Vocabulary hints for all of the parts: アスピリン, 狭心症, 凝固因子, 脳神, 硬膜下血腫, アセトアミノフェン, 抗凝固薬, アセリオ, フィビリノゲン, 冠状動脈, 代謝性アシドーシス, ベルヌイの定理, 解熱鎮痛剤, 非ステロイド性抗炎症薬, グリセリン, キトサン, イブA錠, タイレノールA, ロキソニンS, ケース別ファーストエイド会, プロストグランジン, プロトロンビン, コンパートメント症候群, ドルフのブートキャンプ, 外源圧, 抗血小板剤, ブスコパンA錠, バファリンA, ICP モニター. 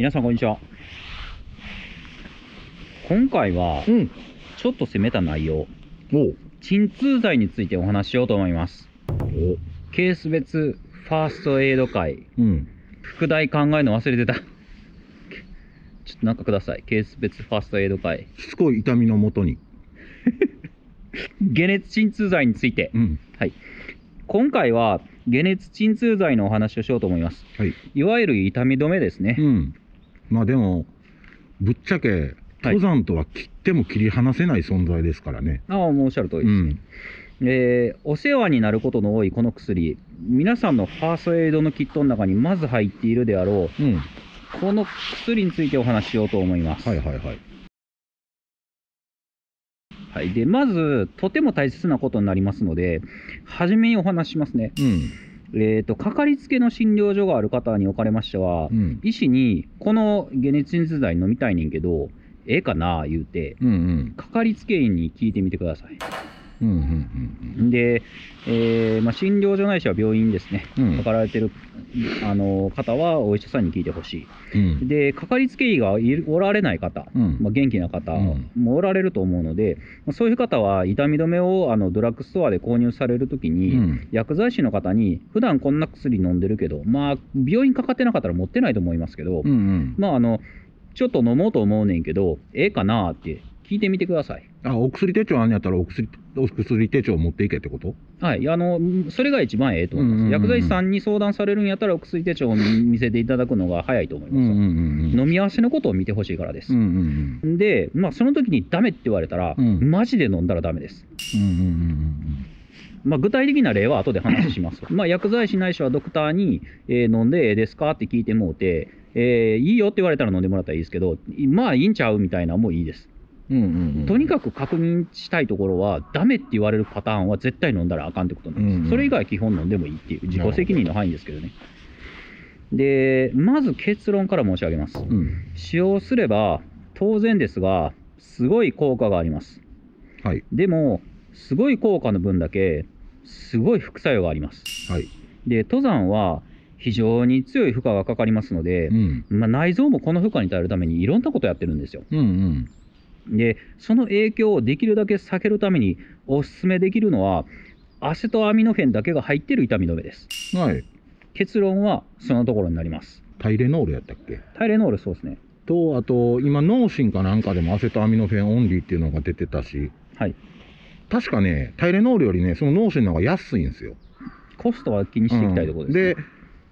皆さんこんにちは。今回は、ちょっと攻めた内容、鎮痛剤についてお話ししようと思います。ケース別ファーストエイド会、副題考えるの忘れてた。ちょっとなんかください。ケース別ファーストエイド会、しつこい痛みのもとに解熱鎮痛剤について、はい、今回は解熱鎮痛剤のお話をしようと思います。はい、いわゆる痛み止めですね。まあでもぶっちゃけ登山とは切っても切り離せない存在ですからね。ああ、もうおっしゃる通りですね。お世話になることの多いこの薬、皆さんのファーストエイドのキットの中にまず入っているであろう、この薬についてお話ししようと思います。でまずとても大切なことになりますので、初めにお話ししますね。かかりつけの診療所がある方におかれましては、医師にこの解熱鎮痛剤飲みたいねんけどええかな言うて、かかりつけ医に聞いてみてください。で、診療所ないしは病院ですね、かかられてる方はお医者さんに聞いてほしい。で、かかりつけ医がおられない方、元気な方もおられると思うので、そういう方は痛み止めをドラッグストアで購入されるときに、薬剤師の方に、普段こんな薬飲んでるけど、まあ、病院かかってなかったら持ってないと思いますけど、ちょっと飲もうと思うねんけど、ええかなって聞いてみてください。お薬手帳あんやったらお薬手帳を持っていけってこと？はい、それが一番ええと思います。薬剤師さんに相談されるんやったらお薬手帳を見せていただくのが早いと思います。飲み合わせのことを見てほしいからです。で、その時にダメって言われたら、マジで飲んだらダメです。具体的な例は後で話します。薬剤師ないしはドクターに、飲んでええですかって聞いてもうて、いいよって言われたら飲んでもらったらいいですけど、まあいいんちゃうみたいなもういいです。とにかく確認したいところは、ダメって言われるパターンは絶対飲んだらあかんってことなんです。それ以外は基本飲んでもいいっていう、自己責任の範囲ですけどね。で、まず結論から申し上げます。使用すれば当然ですが、すごい効果があります。でも、すごい効果の分だけ、すごい副作用があります。で、登山は非常に強い負荷がかかりますので、内臓もこの負荷に耐えるためにいろんなことをやってるんですよ。で、その影響をできるだけ避けるためにおすすめできるのは、アセトアミノフェンだけが入っている痛み止めです。結論はそのところになります。タイレノールやったっけ？タイレノール、そうですね。と、あと今脳神かなんかでもアセトアミノフェンオンリーっていうのが出てたし、確かね、タイレノールよりね、その脳神の方が安いんですよ。コストは気にしていきたいところです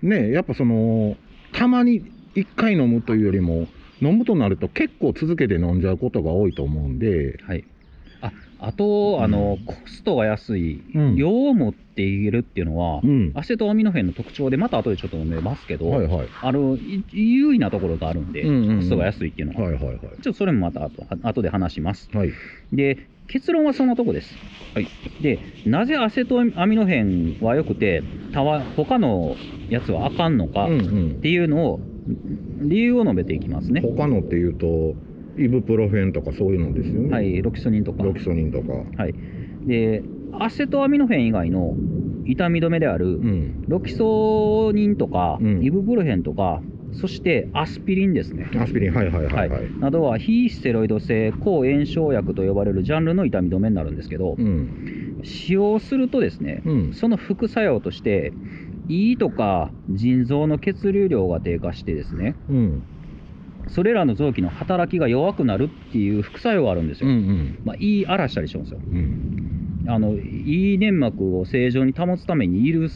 ね。でね、やっぱそのたまに1回飲むというよりも、飲むとなると結構続けて飲んじゃうことが多いと思うんで、あとコストが安い、量を持っていけるっていうのは、アセトアミノフェンの特徴で、また後でちょっと飲めますけど、優位なところがあるんで、コストが安いっていうのは、ちょっとそれもまた後で話します。で、結論はそのとこです。で、なぜアセトアミノフェンはよくて、他のやつはあかんのかっていうのを、理由を述べていきますね。他のっていうと、イブプロフェンとかそういうのですよね。ロキソニンとか。で、アセトアミノフェン以外の痛み止めである、ロキソニンとか、イブプロフェンとか、そしてアスピリンですね。などは非ステロイド性抗炎症薬と呼ばれるジャンルの痛み止めになるんですけど、使用するとですね、その副作用として、胃とか腎臓の血流量が低下してですね、それらの臓器の働きが弱くなるっていう副作用があるんですよ。胃荒らしたりしますよ。胃粘膜を正常に保つためにいる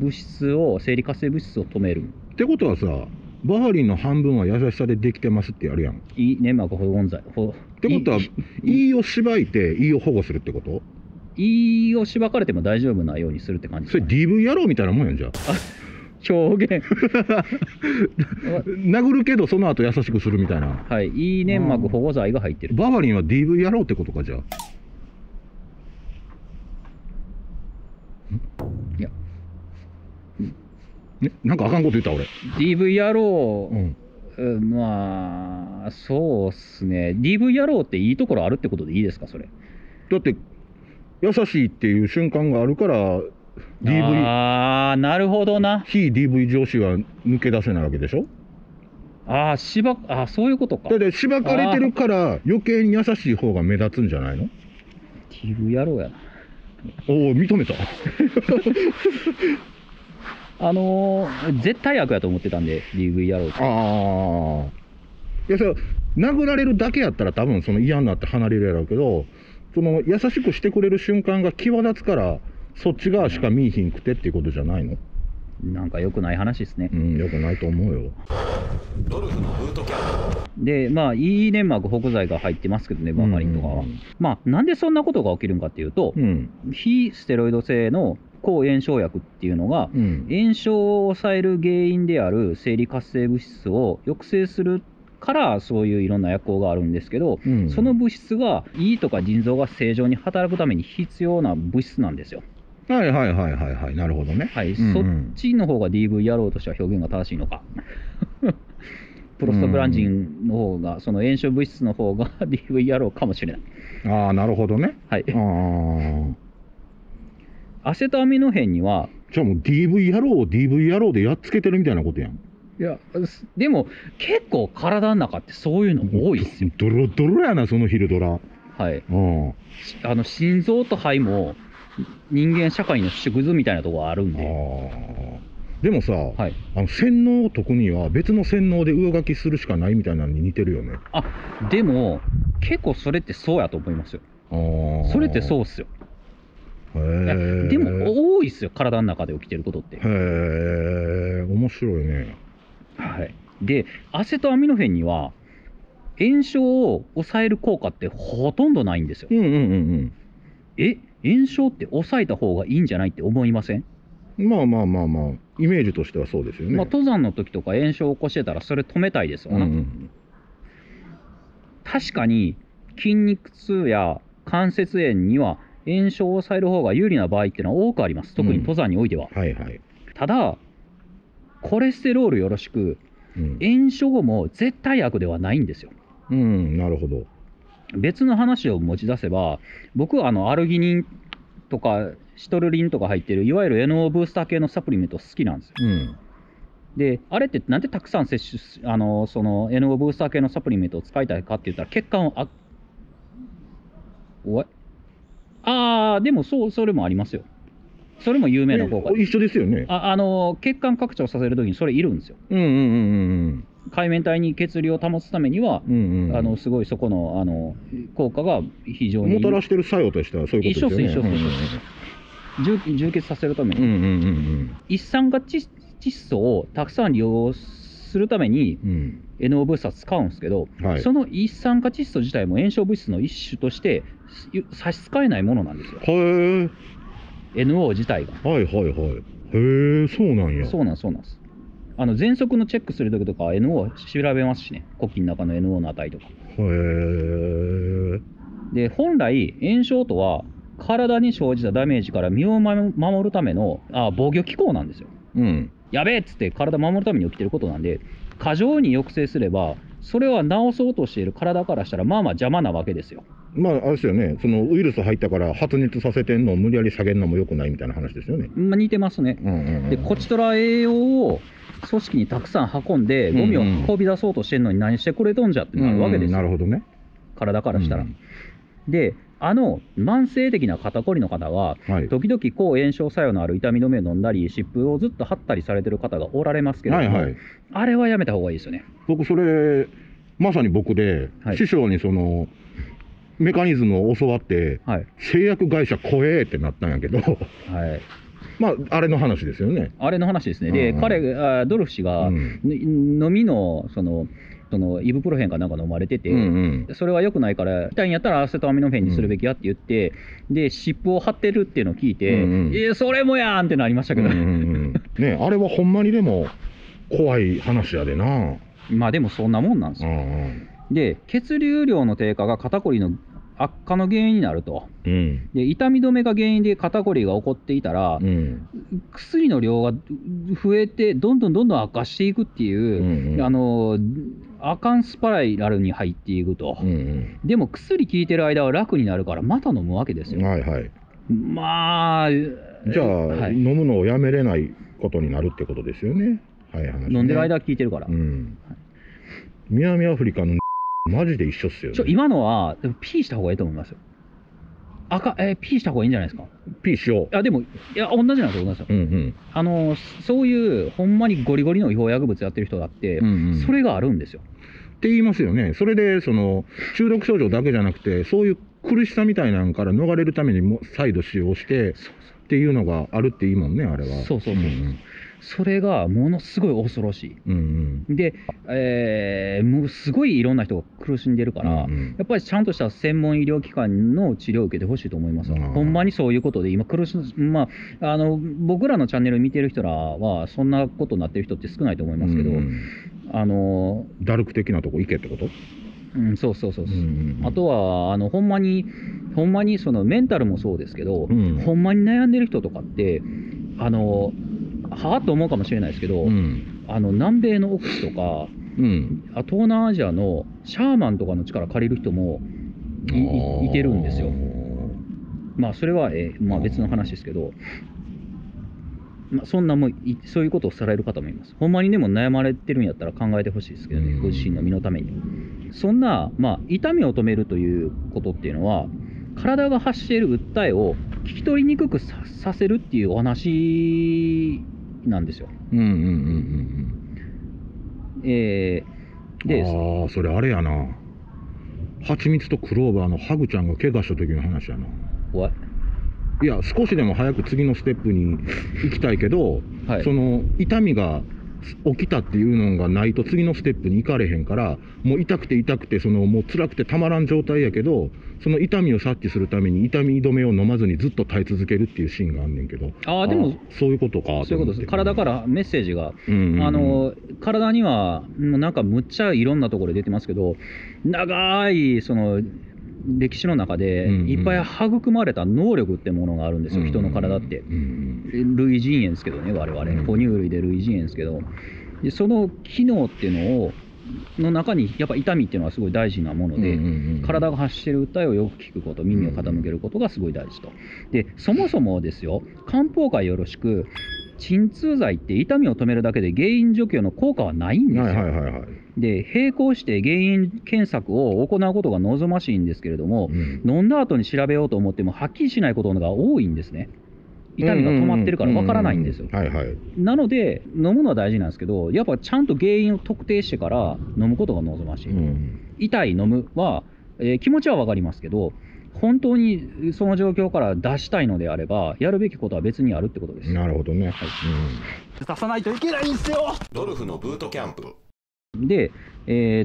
物質を、生理活性物質を止める。ってことはさ、バファリンの半分は優しさでできてますってやるやん。胃粘膜保存剤。ってことは、胃をしばいて胃を保護するってこと？胃をしばかれても大丈夫なようにするって感じ。それ DV 野郎みたいなもんやんじゃん。表現殴るけどその後優しくするみたいな。胃粘膜保護剤が入ってる。バファリンは DV 野郎ってことか。じゃあいや、なんかあかんこと言った俺。 DV 野郎、まあそうっすね。 DV 野郎っていいところあるってことでいいですかそれ？だって優しいっていう瞬間があるから DV、 ああなるほどな、非 DV 上司は抜け出せないわけでしょ。ああ、そういうことか。だってしばかれてるから余計に優しい方が目立つんじゃないの？っていう野郎やな。おお、認めた。絶対悪やと思ってたんで DV 野郎って。ああ、いや、それ殴られるだけやったら多分その嫌になって離れるやろうけど、その優しくしてくれる瞬間が際立つからそっち側しか見えひんくてっていうことじゃないの？なんか良くない話ですね。うん、良くないと思うよ。ドルフのブートキャンプで、まあいい粘膜北剤が入ってますけどね、バファリンとかは。まあなんでそんなことが起きるんかっていうと、非ステロイド性の抗炎症薬っていうのが、炎症を抑える原因である生理活性物質を抑制するからそういういろんな薬効があるんですけど、その物質が胃とか腎臓が正常に働くために必要な物質なんですよ。はいはいはいはいはい、なるほどね。はい、そっちの方が DV 野郎としては表現が正しいのか。プロストグランジンの方が、その炎症物質の方が DV 野郎かもしれない。ああ、なるほどね。はい。アセトアミノヘンには、じゃあもう DV 野郎を DV 野郎でやっつけてるみたいなことやん。いや、でも結構体の中ってそういうの多いっすよ。ドロドロやな、その昼ドラ。はい。心臓と肺も人間社会の縮図みたいなとこがあるんで。でもさ、はい、洗脳を解くには別の洗脳で上書きするしかないみたいなのに似てるよね。あ、でも結構それってそうやと思いますよ。それってそうっすよ。でも多いっすよ、体の中で起きてることって。へえ、面白いね。はい、でアセトアミノフェンには炎症を抑える効果ってほとんどないんですよ。炎症って抑えた方がいいんじゃないって思いません？まあまあまあまあ、イメージとしてはそうですよね。まあ登山の時とか炎症を起こしてたらそれ止めたいですよね。確かに筋肉痛や関節炎には炎症を抑える方が有利な場合っていうのは多くあります。特に登山においては。ただコレステロールよろしく、炎症も絶対悪ではないんですよ。なるほど。別の話を持ち出せば、僕はアルギニンとかシトルリンとか入ってるいわゆる NO ブースター系のサプリメント好きなんですよ。であれってなんでたくさん摂取その NO ブースター系のサプリメントを使いたいかって言ったら血管をでもそれもありますよ。それも有名な効果で一緒ですよね。血管拡張させるときにそれいるんですよ。海綿体に血流を保つためには、すごいそこの効果が非常にもたらしてる作用としてはそういうことですよね。充血させるために一酸化窒素をたくさん利用するために NO 物質は使うんですけど、その一酸化窒素自体も炎症物質の一種として差し支えないものなんですよ。NO 自体が。へえ、そうなんや。そうなんです。喘息のチェックするときとか NO 調べますしね、呼吸の中の NO の値とか。で本来炎症とは体に生じたダメージから身を守るための防御機構なんですよ。やべえっつって体守るために起きてることなんで、過剰に抑制すればそれは治そうとしている体からしたらまあまあ邪魔なわけですよ。まああれですよね、そのウイルス入ったから発熱させてんのを無理やり下げるのもよくないみたいな話ですよね。まあ似てますね。でこちとら栄養を組織にたくさん運んでゴミを運び出そうとしてるのに何してくれとんじゃってなるわけですよ。なるほどね、体からしたら。で慢性的な肩こりの方は、時々抗炎症作用のある痛み止めを飲んだり湿布をずっと貼ったりされてる方がおられますけれども、あれはやめた方がいいですよね。僕それまさに僕で、師匠にそのメカニズムを教わって、製薬会社怖えってなったんやけど、まああれの話ですよね。あれの話ですね。で彼、ドルフ氏が飲みのそのイブプロフェンかなんか飲まれてて、それは良くないから痛いんやったらアセトアミノフェンにするべきやって言って、で湿布を貼ってるっていうのを聞いて、それもやんってなりましたけどね。あれはほんまにでも怖い話やでな。まあでもそんなもんなんですよ。で血流量の低下が肩こりの悪化の原因になると。で痛み止めが原因で肩こりが起こっていたら、薬の量が増えてどんどん悪化していくっていう、アカンスパイラルに入っていくと。でも薬効いてる間は楽になるからまた飲むわけですよ。まあじゃあ、飲むのをやめれないことになるってことですよね。飲んでる間は効いてるから。南アフリカのマジで一緒っすよね。今のはでも P した方がいいと思いますよ。赤、P した方がいいんじゃないですか。P しよう。あ、でも、いや、同じなんですよ、同じなんですよ。うんうん、そういう、ほんまにゴリゴリの違法薬物やってる人だって、うんうん、それがあるんですよ。って言いますよね。それで、中毒症状だけじゃなくて、そういう苦しさみたいなのから逃れるためにも、再度使用して、っていうのがあるっていいもんね、あれは。そうそうそう。うんうん、それがものすごい恐ろしい。うんうん、で、もうすごいいろんな人が苦しんでるから、うんうん、やっぱりちゃんとした専門医療機関の治療を受けてほしいと思います。ほんまにそういうことで今苦しい、まあ、僕らのチャンネル見てる人らはそんなことになってる人って少ないと思いますけど、うんうん、ダルク的なとこ行けってこと？うん、そうそうそう。あとはほんまにそのメンタルもそうですけど、うん、ほんまに悩んでる人とかってはあと思うかもしれないですけど、うん、南米の奥地とか、うん、東南アジアのシャーマンとかの力借りる人も いけるんですよ。まあそれは、まあ、別の話ですけど、まあ、そんなもんそういうことをされる方もいます。ほんまにでも悩まれてるんやったら考えてほしいですけどね、ご自身の身のために。そんな、まあ、痛みを止めるということっていうのは体が発している訴えを聞き取りにくく させるっていうお話なんですよ。うんうんうんうん。で、ああ、それあれやな。ハチミツとクローバーのハグちゃんが怪我した時の話やな。いや、少しでも早く次のステップに行きたいけど、はい、痛みが起きたっていうのがないと次のステップに行かれへんから、もう痛くて痛くてもう辛くてたまらん状態やけど、その痛みを察知するために痛み止めを飲まずにずっと耐え続けるっていうシーンがあんねんけど、ああでもそういうことか、そういうことです。体からメッセージが、体にはなんかむっちゃいろんなところで出てますけど、長い歴史の中でいっぱい育まれた能力ってものがあるんですよ、人の体って。類人猿ですけどね、我々哺乳類で類人猿ですけど、でその機能っていうのをの中にやっぱ痛みっていうのはすごい大事なもので、体が発してる訴えをよく聞くこと、耳を傾けることがすごい大事と。でそもそもですよ、漢方界よろしく鎮痛剤って痛みを止めるだけで原因除去の効果はないんですよ。で並行して原因検索を行うことが望ましいんですけれども、うん、飲んだ後に調べようと思ってもはっきりしないことが多いんですね。痛みが止まってるからわからないんですよ。なので飲むのは大事なんですけど、やっぱちゃんと原因を特定してから飲むことが望ましい。痛い飲むは、気持ちはわかりますけど、本当にその状況から出したいのであれば、やるべきことは別にあるってことです。なるほどね。はい、出さないといけないんですよ。ドルフのブートキャンプ。で、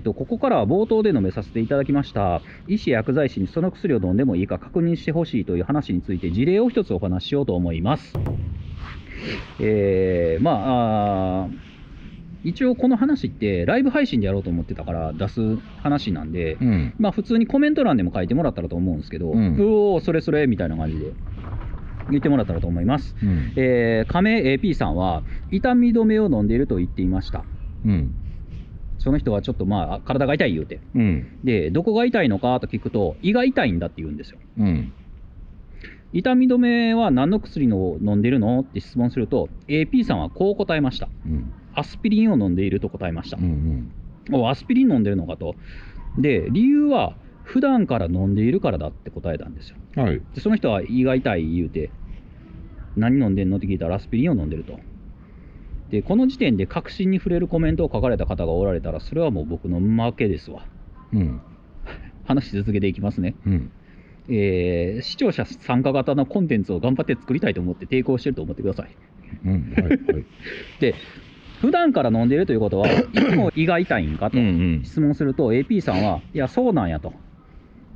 ここからは冒頭で述べさせていただきました医師や薬剤師にその薬を飲んでもいいか確認してほしいという話について事例を一つお話ししようと思います。まあ一応この話ってライブ配信でやろうと思ってたから出す話なんで、うん、まあ普通にコメント欄でも書いてもらったらと思うんですけど、うん、おーそれそれみたいな感じで言ってもらったらと思います。亀 AP さんは痛み止めを飲んでいると言っていました。うん、その人はちょっとまあ体が痛い言うて、うん、でどこが痛いのかと聞くと胃が痛いんだって言うんですよ。うん、痛み止めは何の薬を飲んでるのって質問すると AP さんはこう答えました。うんアスピリンを飲んでいると答えました。アスピリン飲んでるのかと。で理由は普段から飲んでいるからだって答えたんですよ。はい、でその人は胃が痛い言うて何飲んでんのって聞いたらアスピリンを飲んでると。でこの時点で確信に触れるコメントを書かれた方がおられたらそれはもう僕の負けですわ。うん、話し続けていきますね。うん視聴者参加型のコンテンツを頑張って作りたいと思って抵抗してると思ってください。で普段から飲んでいるということは、いつも胃が痛いんかと質問すると、AP さんは、いや、そうなんやと、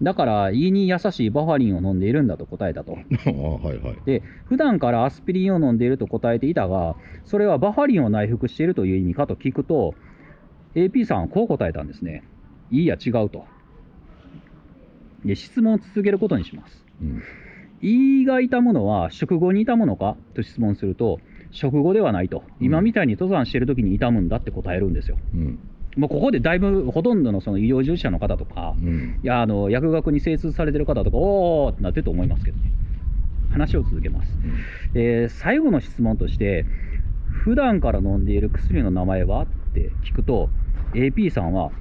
だから胃に優しいバファリンを飲んでいるんだと答えたと。で、普段からアスピリンを飲んでいると答えていたが、それはバファリンを内服しているという意味かと聞くと、AP さんはこう答えたんですね、いいや、違うと。で、質問を続けることにします。胃が痛むのは、食後に痛むのかと質問すると、食後ではないと、今みたいに登山してるときに痛むんだって答えるんですよ。もうここでだいぶほとんどの医療従事者の方とか、いや薬学に精通されてる方とか、おおってなってると思いますけどね、話を続けます。最後の質問として、普段から飲んでいる薬の名前はって聞くと、AP さんは、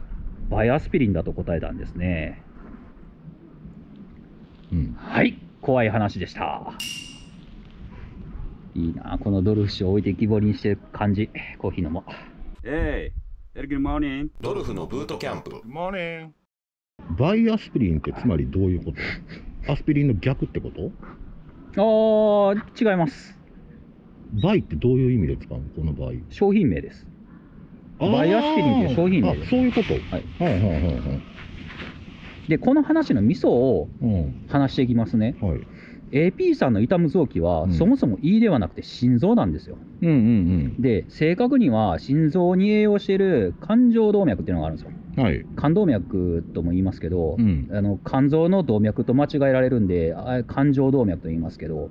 バイアスピリンだと答えたんですね。うん、はい、怖い話でした。いいな、このドルフ氏を置いてきぼりにしてる感じ。コーヒー飲もう。ドルフのブートキャンプ。バイアスピリンってつまりどういうこと？アスピリンの逆ってこと？あー、違います。バイってどういう意味で使うの？この場合。商品名です。バイアスピリンって商品名です。そういうこと。はい。はいはいはいはい。で、この話のミソを話していきますね。うん、はい。AP さんの痛む臓器は、うん、そもそも胃ではなくて心臓なんですよ。で、正確には心臓に栄養している冠状動脈っていうのがあるんですよ。はい、冠動脈とも言いますけど、うん、肝臓の動脈と間違えられるんで、冠状動脈と言いますけど、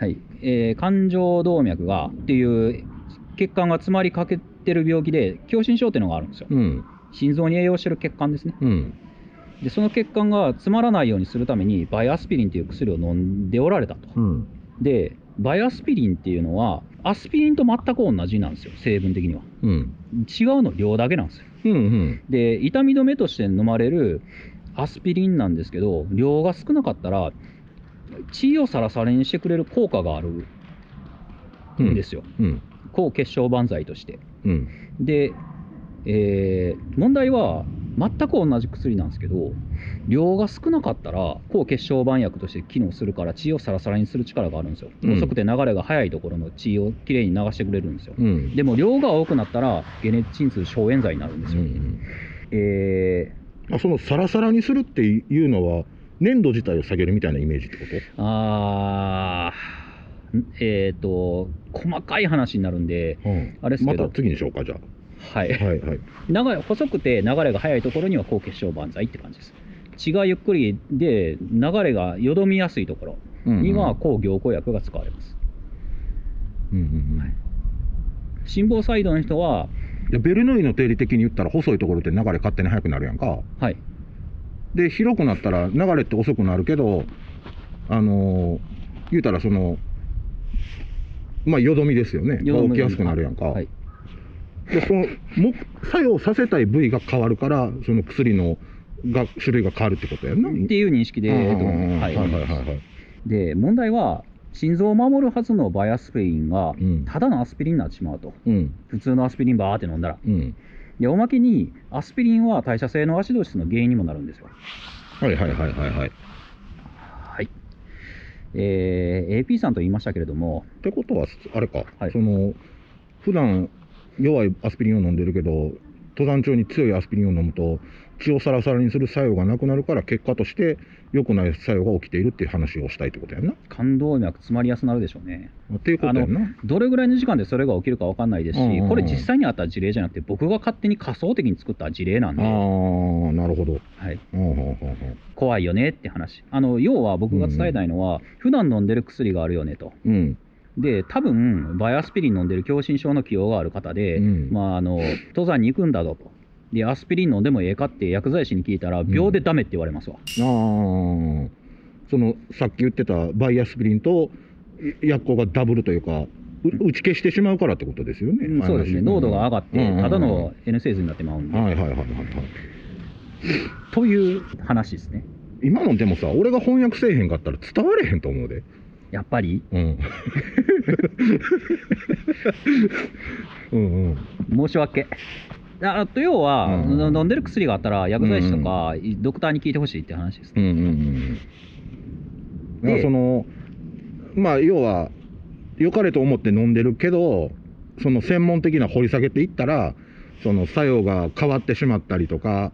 はい、冠状動脈がっていう血管が詰まりかけてる病気で、狭心症っていうのがあるんですよ。うん、心臓に栄養してる血管ですね。うん、でその血管が詰まらないようにするためにバイアスピリンという薬を飲んでおられたと、うん、でバイアスピリンっていうのはアスピリンと全く同じなんですよ、成分的には、うん、違うの量だけなんですよ、うんうん、で痛み止めとして飲まれるアスピリンなんですけど、量が少なかったら血をサラサラにしてくれる効果があるんですよ、うんうん、抗血小板剤として、うん、で、問題は全く同じ薬なんですけど、量が少なかったら抗血小板薬として機能するから、血をサラサラにする力があるんですよ、うん、遅くて流れが速いところの血をきれいに流してくれるんですよ、うん、でも量が多くなったら解熱鎮痛消炎剤になるんですよ、うんそのサラサラにするっていうのは粘度自体を下げるみたいなイメージってこと？細かい話になるんで、うん、あれですけど、また次にしようか、じゃあ。はいはいはい、細くて流れが速いところには高血小板剤って感じです。血がゆっくりで流れがよどみやすいところには抗凝固薬が使われます。心房細動の人はベルヌイの定理的に言ったら、細いところって流れ勝手に速くなるやんか、はい、で広くなったら流れって遅くなるけど、言うたらそのよどみですよね、起きやすくなるやんか、はい、でその作用させたい部位が変わるから、その薬の種類が変わるってことやなっていう認識で、で問題は心臓を守るはずのバイアスピリンが、うん、ただのアスピリンになってしまうと、うん、普通のアスピリンバーって飲んだら、うん、でおまけにアスピリンは代謝性のアシドーシスの原因にもなるんですよ。はいはいはいはいはい、はい、AP さんと言いましたけれども、ってことはあれか、はい、その普段弱いアスピリンを飲んでるけど、登山中に強いアスピリンを飲むと血をサラサラにする作用がなくなるから、結果として良くない作用が起きているっていう話をしたいってことやんな。冠動脈詰まりやすくなるでしょうねっていうことやんな。どれぐらいの時間でそれが起きるか分かんないですし、これ実際にあった事例じゃなくて、僕が勝手に仮想的に作った事例なんで。ああ、なるほど、はい、怖いよねって話。要は僕が伝えたいのは、普段飲んでる薬があるよねと。で多分バイアスピリン飲んでる狭心症の既往がある方で、登山に行くんだぞと、でアスピリン飲んでもええかって薬剤師に聞いたら、秒でダメって言われますわ。そのさっき言ってたバイアスピリンと薬効がダブルというか、打ち消してしまうからってことですよね。そうですね、濃度が上がってただの N 製剤になってまうんで。という話ですね。今のでもさ、俺が翻訳せえへんかったら伝われへんと思うで。やっぱり、申し訳。要は、飲んでる薬があったら薬剤師とかドクターに聞いてほしいって話ですね。その要は良かれと思って飲んでるけど、その専門的な掘り下げていったら、その作用が変わってしまったりとか。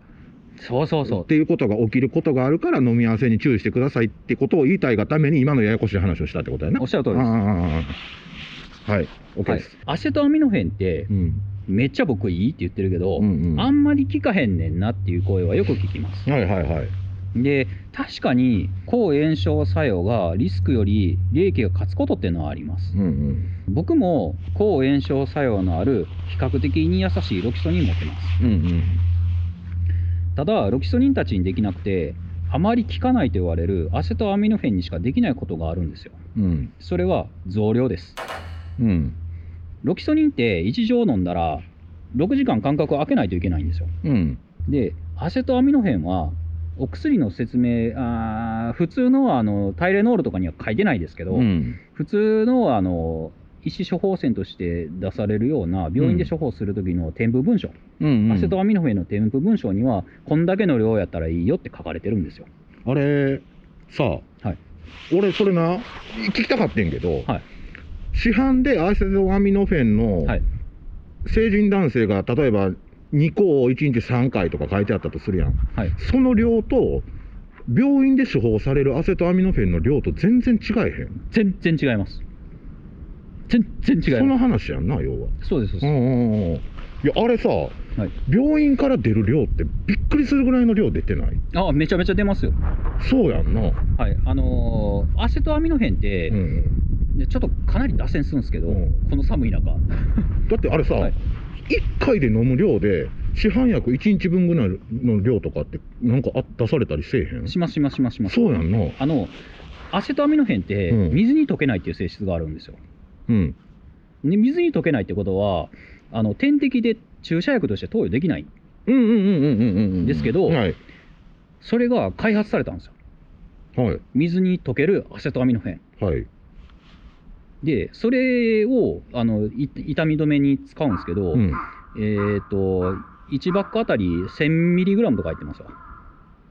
そうそうそうっていうことが起きることがあるから、飲み合わせに注意してくださいってことを言いたいがために、今のややこしい話をしたってことやな。おっしゃる通りです。はい、 OK です。アセトアミノフェンって、めっちゃ僕いいって言ってるけど、あんまり効かへんねんなっていう声はよく聞きます。で確かに抗炎症作用がリスクより利益が勝つことっていうのはあります。僕も抗炎症作用のある比較的に優しいロキソニン持ってます。ただロキソニンたちにできなくて、あまり効かないと言われるアセトアミノフェンにしかできないことがあるんですよ、それは増量です。ロキソニンって1錠飲んだら6時間間隔を空けないといけないんですよ。うん、でアセトアミノフェンはお薬の説明、普通のタイレノールとかには書いてないですけど、うん、普通の医師処方箋として出されるような病院で処方するときの添付文書、うんうん、アセトアミノフェンの添付文書にはこんだけの量やったらいいよって書かれてるんですよ。あれさあ、はい、俺それな聞きたかったんけど、はい、市販でアセトアミノフェンの成人男性が例えば2個を1日3回とか書いてあったとするやん、はい、その量と病院で処方されるアセトアミノフェンの量と全然違えへん？全然違います。全然違います。その話やんな、要は。そうです、そうです。いやあれさ、はい、病院から出る量ってびっくりするぐらいの量出てない？あ、めちゃめちゃ出ますよ。そうやんな。はい、アセトアミノフェンって、うん、ちょっとかなり脱線するんですけど、うん、この寒い中だってあれさ、はい、1回で飲む量で市販薬1日分ぐらいの量とかってなんか出されたりせえへん？しますしますします。そうやんな。アセトアミノフェンって水に溶けないっていう性質があるんですよ。うん、で水に溶けないってことは点滴で注射薬として投与できないんですけど、はい、それが開発されたんですよ、はい、水に溶けるアセトアミノフェン、はい、でそれを痛み止めに使うんですけど、うん、1バックあたり 1000mg とか入ってますよ。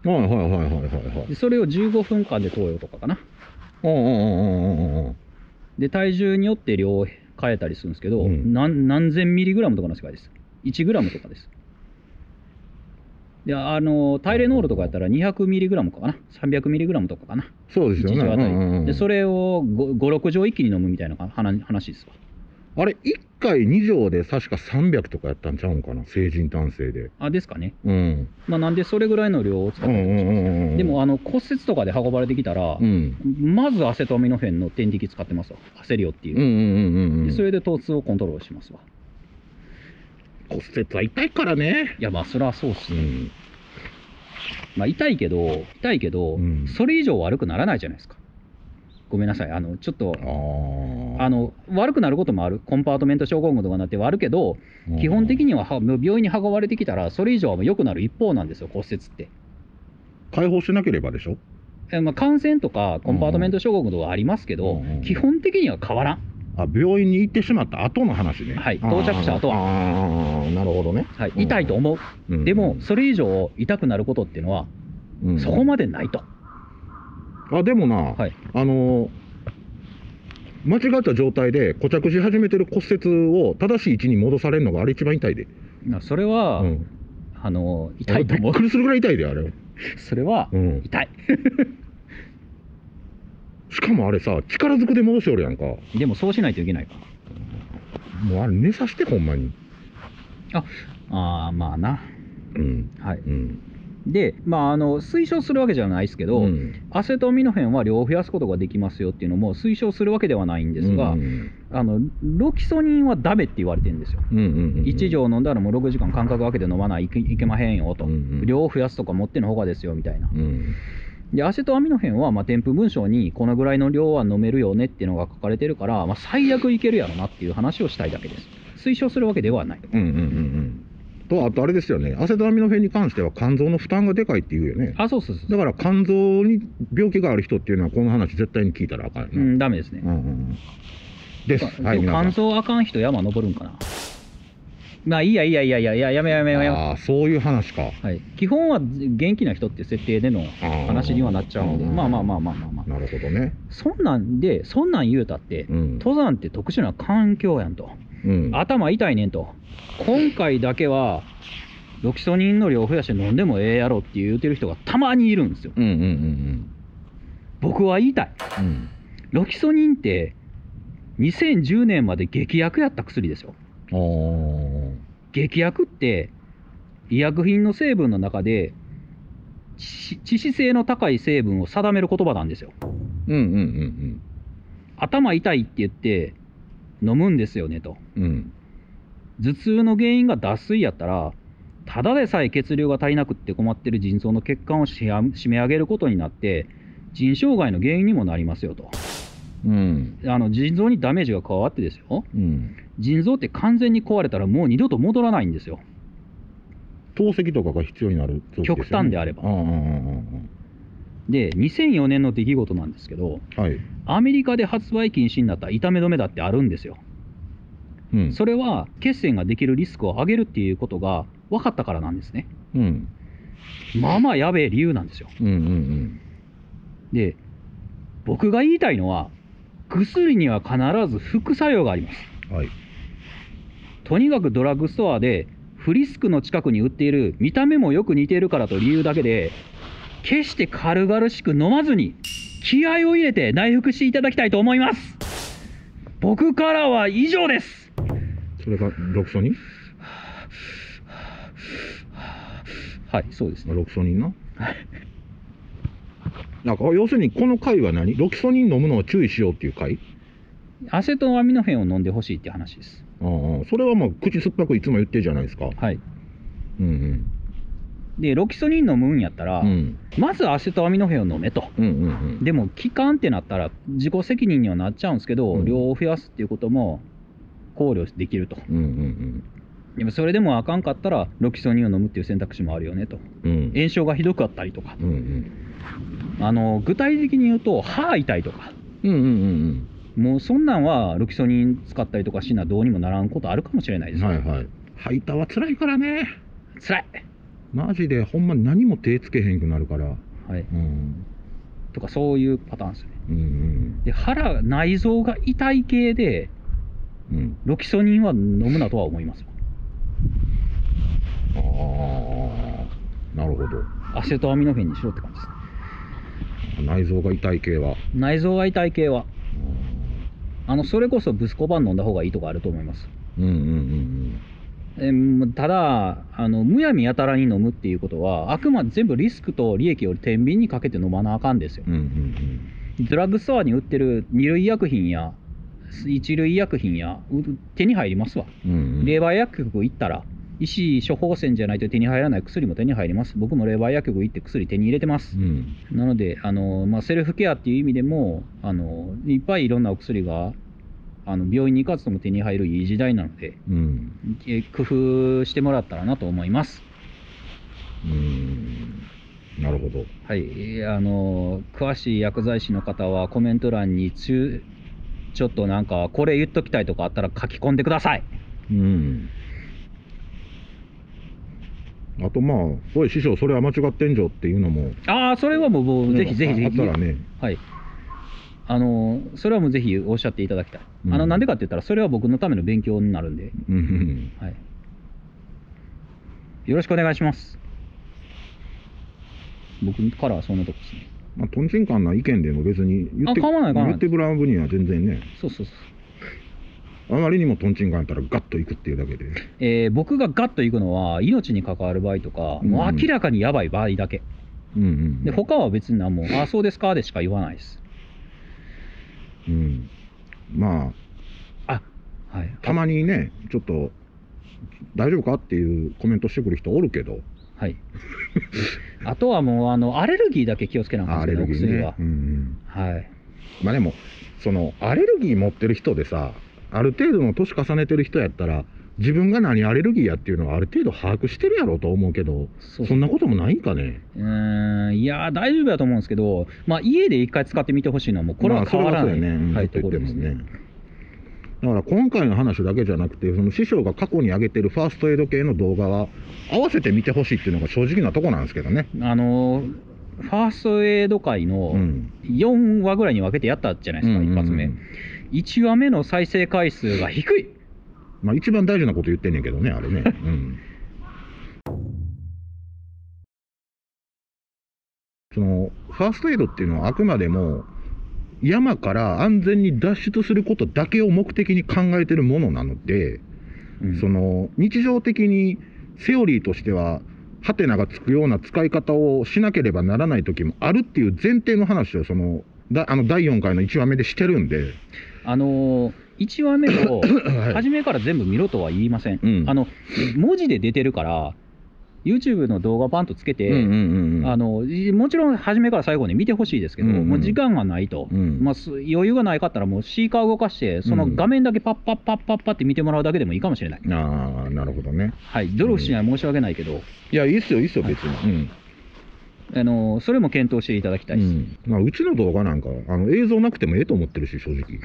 はいはいはいはいはいはい。でそれを15分間で投与とかかな。で体重によって量を変えたりするんですけど、うん、何千ミリグラムとかの世界です。1グラムとかです。でタイレノールとかやったら200ミリグラムかな、300ミリグラムとかかな。そうですよね。1錠あたり、でそれを56錠一気に飲むみたいな話ですわ。あれ1回2錠で確か300とかやったんちゃうんかな、成人男性で。あ、ですかね。うん、まあなんでそれぐらいの量を使ってるんです。でも骨折とかで運ばれてきたら、うん、まずアセトアミノフェンの点滴使ってますわ。アセリオっていう。それで疼痛をコントロールしますわ。骨折は痛いからね。いやまあそれはそうっすね。うん、まあ痛いけど、うん、それ以上悪くならないじゃないですか。ごめんなさい、ちょっと悪くなることもある、コンパートメント症候群とかになってはあるけど、基本的には病院に運ばれてきたら、それ以上は良くなる一方なんですよ、骨折って。解放しなければでしょ。まあ、感染とかコンパートメント症候群とかありますけど、基本的には変わらん。あ、病院に行ってしまった後の話ね。はい、到着した後は。なるほどね。はい、痛いと思う、でも、それ以上痛くなることっていうのは、そこまでないと。あでもな、はい、間違った状態で固着し始めてる骨折を正しい位置に戻されるのがあれ一番痛いで。それは、うん、痛いと思う。びっくりするぐらい痛いであれ。それは、うん、痛い。しかもあれさ力ずくで戻しておるやんか。でもそうしないといけないから。もうあれ寝さしてほんまに。ああまあな。うんはい、うんでまあ、推奨するわけじゃないですけど、うん、アセトアミノフェンは量を増やすことができますよっていうのも推奨するわけではないんですが、ロキソニンはダメって言われてるんですよ。1錠飲んだらもう6時間間隔空けて飲まないいけまへんよと、量を増やすとか持ってのほうがですよみたいな、でアセトアミノフェンは添付文書にこのぐらいの量は飲めるよねっていうのが書かれてるから、まあ、最悪いけるやろなっていう話をしたいだけです。推奨するわけではない。あとあれですよね、アセトアミノフェンに関しては肝臓の負担がでかいっていうよね。あ、そうそうそう。だから肝臓に病気がある人っていうのはこの話絶対に聞いたらあかんよね。うん、ダメですね。です。はい、肝臓あかん人山登るんかな。まあいいやいいやいやいややめ。ああ、そういう話か。はい。基本は元気な人って設定での話にはなっちゃうので、まあ。なるほどね。そんなん言うたって、登山って特殊な環境やんと。うん、頭痛いねんと、今回だけはロキソニンの量を増やして飲んでもええやろって言うてる人がたまにいるんですよ。僕は言いたい、ロキソニンって2010年まで劇薬やった薬ですよ。劇薬って医薬品の成分の中で致死性の高い成分を定める言葉なんですよ。頭痛いって言って飲むんですよねと、頭痛の原因が脱水やったら、ただでさえ血流が足りなくって困ってる腎臓の血管を締め上げることになって腎障害の原因にもなりますよと。うん、腎臓にダメージが加わってですよ、うん、腎臓って完全に壊れたらもう二度と戻らないんですよ。透析とかが必要になる臓器ですよね、極端であれば。で2004年の出来事なんですけど、はい、アメリカで発売禁止になった痛め止めだってあるんですよ、うん、それは血栓ができるリスクを上げるっていうことが分かったからなんですね、うん、まあまあやべえ理由なんですよ、うんうんうん、で僕が言いたいのは薬には必ず副作用があります、はい、とにかくドラッグストアでフリスクの近くに売っている見た目もよく似ているからと理由だけで決して軽々しく飲まずに気合を入れて内服していただきたいと思います。僕からは以上です。それがロクソニン。はい、そうですね、ロクソニンな。なんか要するにこの回は何、ロキソニン飲むのを注意しようっていう回、アセトアミノフェンを飲んでほしいって話です。ああ、それはもう口酸っぱくいつも言ってるじゃないですか。はい、うんうん、でロキソニン飲むんやったら、うん、まずアセトアミノフェンを飲めと、うんうんうん、でも効かんってなったら自己責任にはなっちゃうんですけど、うん、量を増やすっていうことも考慮できると、うんうんうん、でもそれでもあかんかったらロキソニンを飲むっていう選択肢もあるよねと、うん、炎症がひどくあったりとか、うんうん、具体的に言うと歯痛いとか、うんうんうんうん、もうそんなんはロキソニン使ったりとかしなどうにもならんことあるかもしれないですね、はいはい、歯痛は辛いからね。辛い、マジでほんま何も手つけへんくなるから、はい、うん、とかそういうパターンですね、うんうん、で腹内臓が痛い系で、うん、ロキソニンは飲むなとは思います。ああ、なるほど。アセトアミノフェンにしろって感じです。内臓が痛い系は、内臓が痛い系はそれこそブスコバン飲んだ方がいいとかあると思います。うんうんうんうん。ただむやみやたらに飲むっていうことはあくまで全部リスクと利益を天秤にかけて飲まなあかんですよ、うんうんうん、ドラッグストアに売ってる2類医薬品や1類医薬品や手に入りますわ、うんうん、レーバー薬局行ったら医師処方箋じゃないと手に入らない薬も手に入ります。僕もレーバー薬局行って薬手に入れてます、うん、なのでセルフケアっていう意味でもいっぱいいろんなお薬が病院に行かずとも手に入るいい時代なので、うん、工夫してもらったらなと思います。なるほど。はい、詳しい薬剤師の方はコメント欄にちょっとなんかこれ言っときたいとかあったら書き込んでください。うん、あとまあ「おい師匠それは間違ってんじょ」っていうのも、ああ、それはもうぜひぜひぜひ、ね、はい、それはもうぜひおっしゃっていただきたい。うん、なんでかって言ったらそれは僕のための勉強になるんで、うんうん、はい、よろしくお願いします。僕からはそんなとこですね。まあとんちんかんな意見でも別に言ってブラウンブには全然ね、そうそうそう、あまりにもトンチンがあったらガッといくっていうだけで、僕がガッといくのは命に関わる場合とか、うん、もう明らかにやばい場合だけ、うんうん、で他は別に何も「ああそうですか」でしか言わないです、うん、まあ、あ、はい、たまにねちょっと「大丈夫か?」っていうコメントしてくる人おるけど、はいあとはもうアレルギーだけ気をつけなかったですね、アレルギーね、お薬は、うんうん、はい。まあでもアレルギー持ってる人でさ、ある程度の年重ねてる人やったら自分が何アレルギーやっていうのはある程度把握してるやろうと思うけど、 そんなこともないんかね。いや大丈夫だと思うんですけど、まあ、家で一回使ってみてほしいのはもうこれは変わらない、まあ、ところですね。だから今回の話だけじゃなくて、その師匠が過去に上げてるファーストエイド系の動画は合わせて見てほしいっていうのが正直なとこなんですけどね。ファーストエイド界の4話ぐらいに分けてやったじゃないですか、うん、一発目、うんうんうん、1話目の再生回数が低い、まあ、一番大事なこと言ってんねんけどね、あれね、うん、ファーストエイドっていうのはあくまでも山から安全に脱出することだけを目的に考えてるものなので、うん、日常的にセオリーとしてはハテナがつくような使い方をしなければならない時もあるっていう前提の話を第4回の1話目でしてるんで、1話目を初めから全部見ろとは言いません、はい、文字で出てるから YouTube の動画をパンとつけて、もちろん初めから最後に見てほしいですけど、もう時間がないと、余裕がないかったら、もうシーカー動かして、その画面だけパッパッパッパッパって見てもらうだけでもいいかもしれない。ああ、なるほどね。はい、努力しない申し訳ないけど。いや、いいっすよ、いいっすよ、別に。それも検討していただきたいです。まあ、うちの動画なんか映像なくてもええと思ってるし、正直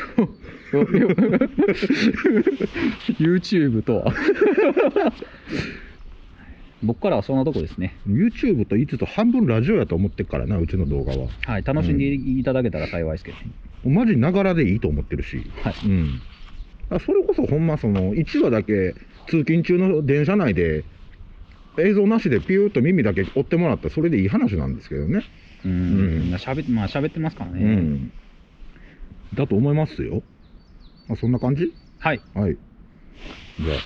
YouTube とは僕からはそんなとこですね。 YouTube と言いつつ半分ラジオやと思ってるからな、うちの動画は。はい、楽しんでいただけたら幸いですけど、マジながらでいいと思ってるし、はい、それこそほんまその1話だけ通勤中の電車内で映像なしでピューッと耳だけ追ってもらったらそれでいい話なんですけどね。まあ喋ってますからね、だと思いますよ。まあ、そんな感じ。はい、はい、じゃあ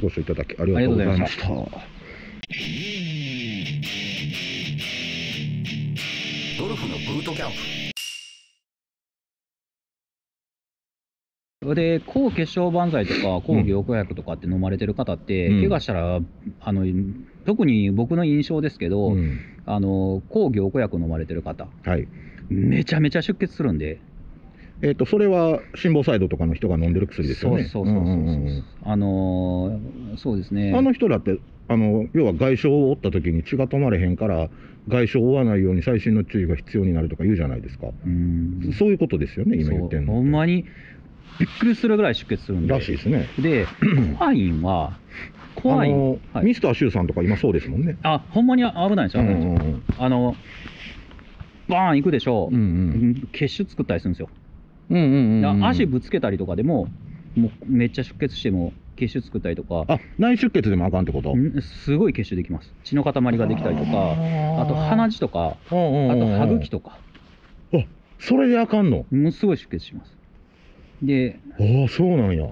ご視聴いただきありがとうございました。ゴルフのブートキャンプで、抗血小板剤とか抗凝固薬とかって飲まれてる方って、怪我したら特に僕の印象ですけど、抗凝固薬飲まれてる方、はい、めちゃめちゃ出血するんで、それは心房細動とかの人が飲んでる薬ですよね。そうですね。あの人だって要は外傷を負った時に血が止まれへんから外傷を負わないように細心の注意が必要になるとか言うじゃないですか。そういうことですよね、今言ってるの。ほんまにびっくりするぐらい出血するんで。らしいですね。で、コアインは、コアイン、ミスターシューさんとか今そうですもんね。あ、ほんまに危ないんですよ。バーン行くでしょう。血腫作ったりするんですよ。足ぶつけたりとかでも、もうめっちゃ出血しても血腫作ったりとか。あ、内出血でもあかんってこと？すごい血腫できます。血の塊ができたりとか、あと鼻血とか、あと歯茎とか。あ、それであかんの？もうすごい出血します。で、ああ、そうなんや。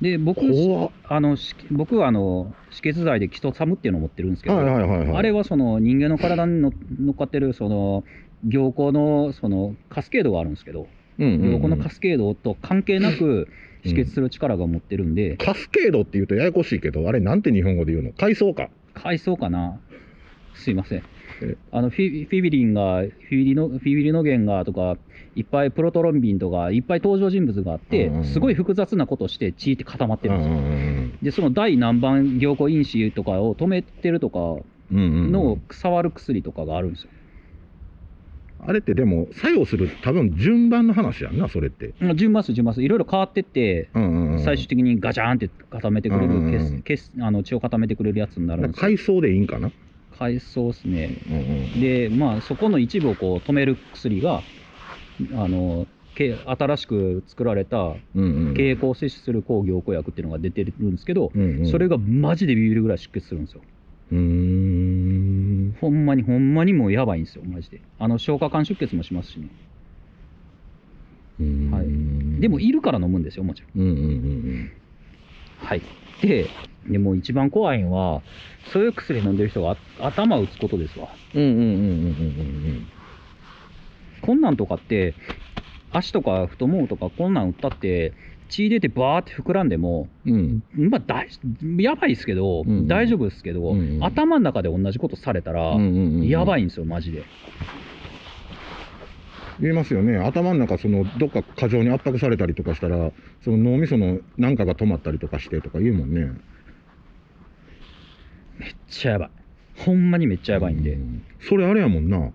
で、僕は止血剤でキトサムっていうのを持ってるんですけど、あれはその人間の体に乗っかってるその凝固のそのカスケードがあるんですけど、凝固のカスケードと関係なく止血する力が持ってるんで、カスケードっていうとややこしいけど、あれなんて日本語で言うの？階層か。階層かな。すいません。フィビリノゲンがとかいっぱいプロトロンビンとかいっぱい登場人物があって、すごい複雑なことして血って固まってるんですよ。で、その第何番凝固因子とかを止めてるとかの触る薬とかがあるんですよ。あれってでも作用する多分順番の話やんな、それって。順番です、順番です。いろいろ変わってって最終的にガチャンって固めてくれる、血を固めてくれるやつになるんです。階層でいいんかな。はい、そうですね。で、まあ、そこの一部をこう止める薬が新しく作られた経口摂取する抗凝固薬っていうのが出てるんですけど、それがマジでビビるぐらい出血するんですよ。ほんまにほんまにもうやばいんですよ、マジで。消化管出血もしますしね。はい、でもいるから飲むんですよ、もちろん。はい、でも一番怖いのはそういう薬飲んでる人が頭打つことですわ。こんなんとかって足とか太ももとかこんなん打ったって血出てバーって膨らんでも、まあやばいですけど、大丈夫ですけど、頭の中で同じことされたらやばいんですよ、マジで。言いますよね、頭の中どっか過剰に圧迫されたりとかしたらその脳みその何かが止まったりとかしてとか言うもんね。めっちゃやばい、ほんまにめっちゃやばいんで。それあれやもんな、はい、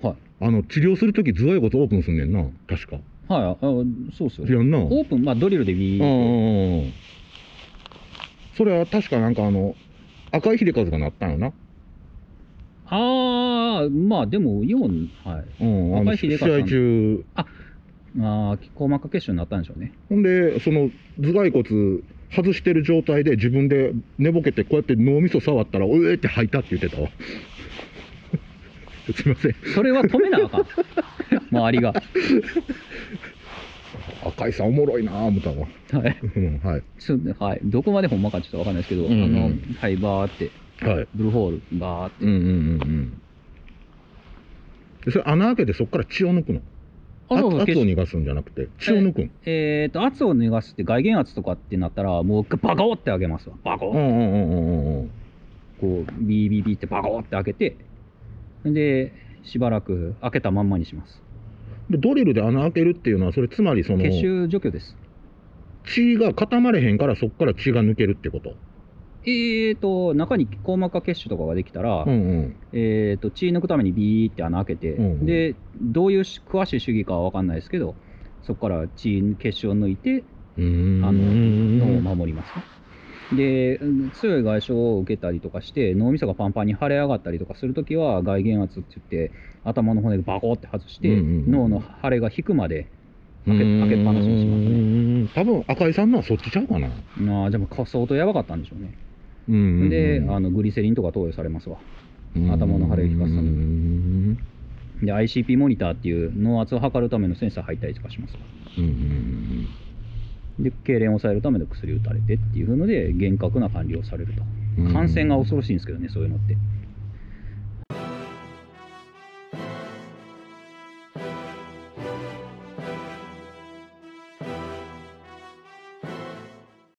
治療する時頭蓋骨オープンすんねんな、確か。はい、そうっすよ。やんな、オープン、まあドリルでビーって。それは確かなんか赤い秀和がなったんよな。ああ、まあでもイオン、はい、試合中、硬膜下血腫になったんでしょうね。ほんでその頭蓋骨外してる状態で自分で寝ぼけてこうやって脳みそ触ったら「おえ」って吐いたって言ってたわ。すいません、それは止めなあかん。周りが赤井さんおもろいなあ思ったわ。はい、どこまでほんまかちょっとわかんないですけど、はい、バーって。はい、ブルーホールバーって。それ穴開けてそこから血を抜くの？圧を逃がすんじゃなくて血を抜くん？圧を逃がすって外源圧とかってなったらもうバコってあげますわ。バコ。こうビービービーってバコーって開けて、でしばらく開けたまんまにします。でドリルで穴開けるっていうのは、それつまりその結集除去です。血が固まれへんから、そこから血が抜けるってこと。中に硬膜下血腫とかができたら、血抜くためにビーって穴開けて、でどういう詳しい主義かは分かんないですけど、そこから血結晶を抜いて脳を守ります。で強い外傷を受けたりとかして、脳みそがパンパンに腫れ上がったりとかするときは、外源圧って言って頭の骨がバコって外して、脳の腫れが引くまで開けっぱなしにしますね。多分赤井さんのはそっちちゃうかな。ああ、じゃあ相当やばかったんでしょうね。でグリセリンとか投与されますわ、頭の腫れを引かすために。で ICP モニターっていう脳圧を測るためのセンサー入ったりとかします。で痙攣を抑えるための薬を打たれてっていうので厳格な管理をされると。感染が恐ろしいんですけどね、そういうのって。